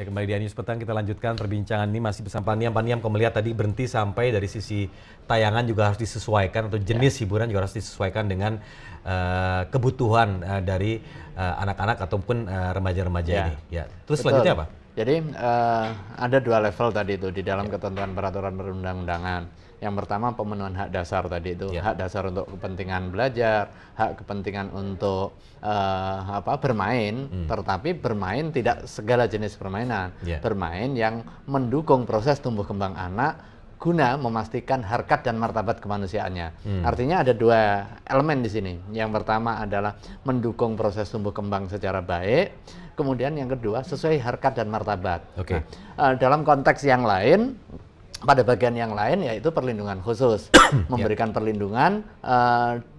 Ya, kembali di iNews Petang, kita lanjutkan perbincangan ini masih bersama Paniam. Paniam, kalau melihat tadi berhenti sampai dari sisi tayangan juga harus disesuaikan, atau jenis hiburan juga harus disesuaikan dengan kebutuhan dari anak-anak ataupun remaja-remaja ini. Ya. Terus selanjutnya apa? Jadi ada dua level tadi itu di dalam ketentuan peraturan perundang-undangan. Yang pertama pemenuhan hak dasar tadi itu, hak dasar untuk kepentingan belajar, hak kepentingan untuk bermain, tetapi bermain tidak segala jenis permainan, bermain yang mendukung proses tumbuh kembang anak guna memastikan harkat dan martabat kemanusiaannya. Artinya ada dua elemen di sini. Yang pertama adalah mendukung proses tumbuh kembang secara baik, kemudian yang kedua sesuai harkat dan martabat. Okay. Nah, dalam konteks yang lain, pada bagian yang lain yaitu perlindungan khusus, memberikan perlindungan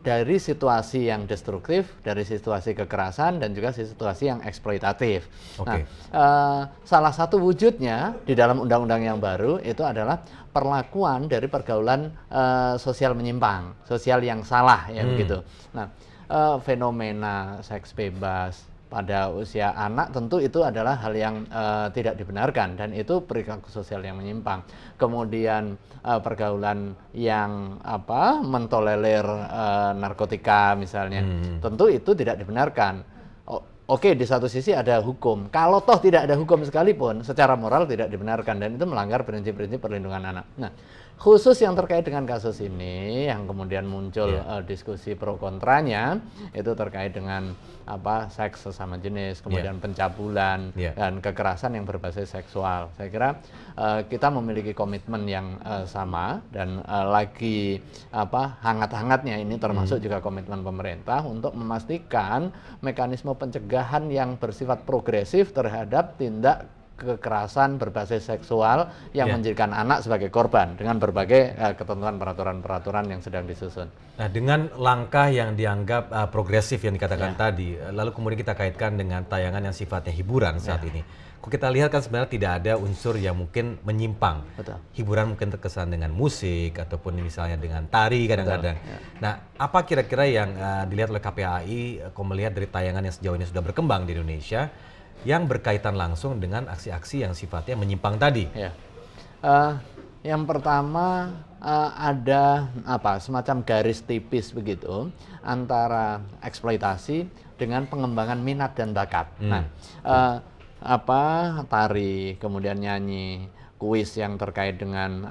dari situasi yang destruktif, dari situasi kekerasan dan juga situasi yang eksploitatif. Okay. Nah, salah satu wujudnya di dalam undang-undang yang baru itu adalah perlakuan dari pergaulan sosial menyimpang, sosial yang salah, ya begitu. Nah, fenomena seks bebas pada usia anak tentu itu adalah hal yang tidak dibenarkan dan itu perilaku sosial yang menyimpang. Kemudian pergaulan yang mentolerir narkotika misalnya, tentu itu tidak dibenarkan. Oke, di satu sisi ada hukum. Kalau toh tidak ada hukum sekalipun, secara moral tidak dibenarkan dan itu melanggar prinsip-prinsip perlindungan anak. Nah, khusus yang terkait dengan kasus ini yang kemudian muncul diskusi pro kontranya itu terkait dengan seks sesama jenis, kemudian pencabulan dan kekerasan yang berbasis seksual. Saya kira kita memiliki komitmen yang sama dan lagi hangat-hangatnya ini, termasuk juga komitmen pemerintah untuk memastikan mekanisme pencegahan yang bersifat progresif terhadap tindak kekerasan berbasis seksual yang menjadikan anak sebagai korban dengan berbagai ketentuan peraturan-peraturan yang sedang disusun. Nah, dengan langkah yang dianggap progresif yang dikatakan tadi, lalu kemudian kita kaitkan dengan tayangan yang sifatnya hiburan saat ini. Kok kita lihat kan sebenarnya tidak ada unsur yang mungkin menyimpang. Betul. Hiburan mungkin terkesan dengan musik ataupun misalnya dengan tari kadang-kadang. Nah, apa kira-kira yang dilihat oleh KPAI, kok melihat dari tayangan yang sejauh ini sudah berkembang di Indonesia, yang berkaitan langsung dengan aksi-aksi yang sifatnya menyimpang tadi? Ya. Yang pertama ada semacam garis tipis begitu antara eksploitasi dengan pengembangan minat dan bakat. Nah, tari, kemudian nyanyi, kuis yang terkait dengan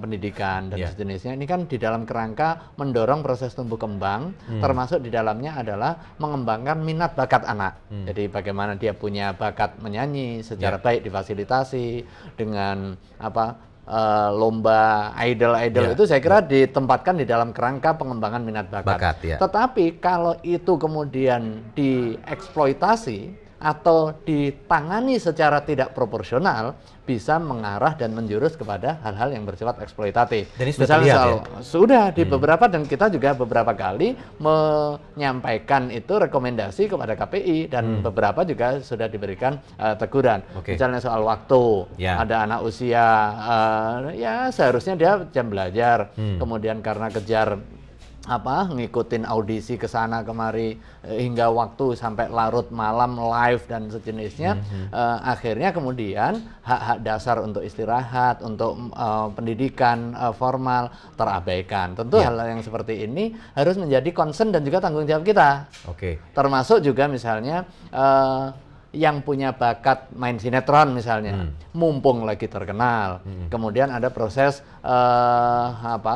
pendidikan dan sejenisnya, ini kan di dalam kerangka mendorong proses tumbuh kembang, termasuk di dalamnya adalah mengembangkan minat bakat anak. Jadi bagaimana dia punya bakat menyanyi secara baik difasilitasi dengan lomba idol-idol itu, saya kira ditempatkan di dalam kerangka pengembangan minat bakat. Tetapi kalau itu kemudian dieksploitasi atau ditangani secara tidak proporsional, bisa mengarah dan menjurus kepada hal-hal yang bersifat eksploitatif. Misalnya sudah di beberapa, dan kita juga beberapa kali menyampaikan itu rekomendasi kepada KPI dan beberapa juga sudah diberikan teguran. Misalnya soal waktu, ada anak usia seharusnya dia jam belajar, kemudian karena kejar ngikutin audisi ke sana kemari hingga waktu sampai larut malam live dan sejenisnya, akhirnya kemudian hak-hak dasar untuk istirahat, untuk pendidikan formal terabaikan. Tentu hal yang seperti ini harus menjadi concern dan juga tanggung jawab kita. Termasuk juga misalnya yang punya bakat main sinetron misalnya, mumpung lagi terkenal, kemudian ada proses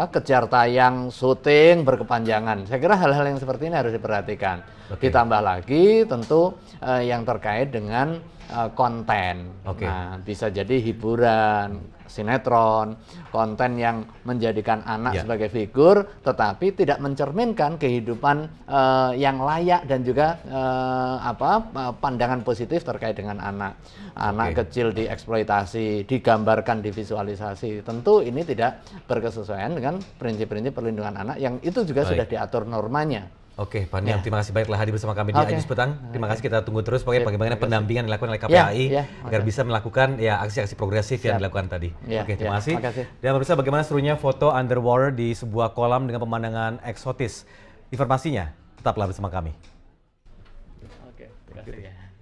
kejar tayang, syuting berkepanjangan. Saya kira hal-hal yang seperti ini harus diperhatikan. Ditambah lagi tentu yang terkait dengan konten. Nah, bisa jadi hiburan, sinetron, konten yang menjadikan anak sebagai figur, tetapi tidak mencerminkan kehidupan yang layak dan juga pandangan positif terkait dengan anak. Anak kecil dieksploitasi, digambarkan, divisualisasi. Tentu ini tidak berkesesuaian dengan prinsip-prinsip perlindungan anak yang itu juga sudah diatur normanya. Oke, Pak Niam, terima kasih banyak telah hadir bersama kami di iNews Petang. Terima kasih, kita tunggu terus bagaimana pendampingan dilakukan oleh KPAI agar bisa melakukan aksi-aksi progresif yang dilakukan tadi. Oke, terima kasih. Dan pemirsa, bagaimana serunya foto underwater di sebuah kolam dengan pemandangan eksotis? Informasinya tetaplah bersama kami. Oke, terima kasih.